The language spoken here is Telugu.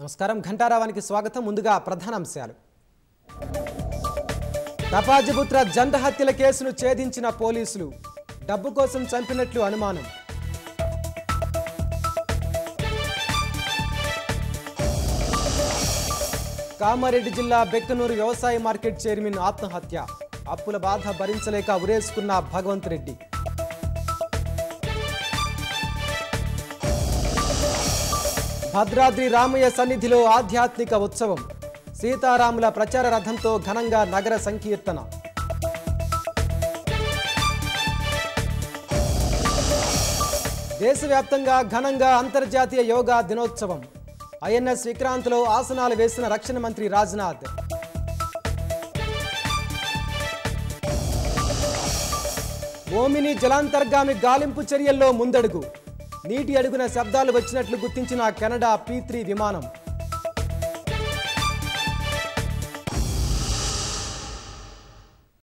నమస్కారం ఘంటారావానికి స్వాగతం ముందుగా ప్రధానాంశాలు తపాజపుత్ర జంట హత్యల కేసును ఛేదించిన పోలీసులు డబ్బు కోసం చంపినట్లు అనుమానం కామారెడ్డి జిల్లా బెక్కనూరు వ్యవసాయ మార్కెట్ చైర్మన్ ఆత్మహత్య అప్పుల బాధ భరించలేక ఉరేసుకున్న భగవంత్ రెడ్డి భద్రాద్రి రామయ్య సన్నిధిలో ఆధ్యాత్మిక ఉత్సవం సీతారాముల ప్రచార రథంతో ఘనంగా నగర సంకీర్తన దేశవ్యాప్తంగా ఘనంగా అంతర్జాతీయ యోగా దినోత్సవం ఐఎన్ఎస్ విక్రాంత్లో ఆసనాలు వేసిన రక్షణ మంత్రి రాజ్నాథ్ ఓమిని జలాంతర్గామి గాలింపు చర్యల్లో ముందడుగు నీటి అడుగున శబ్దాలు వచ్చినట్లు గుర్తించిన కెనడా P3 విమానం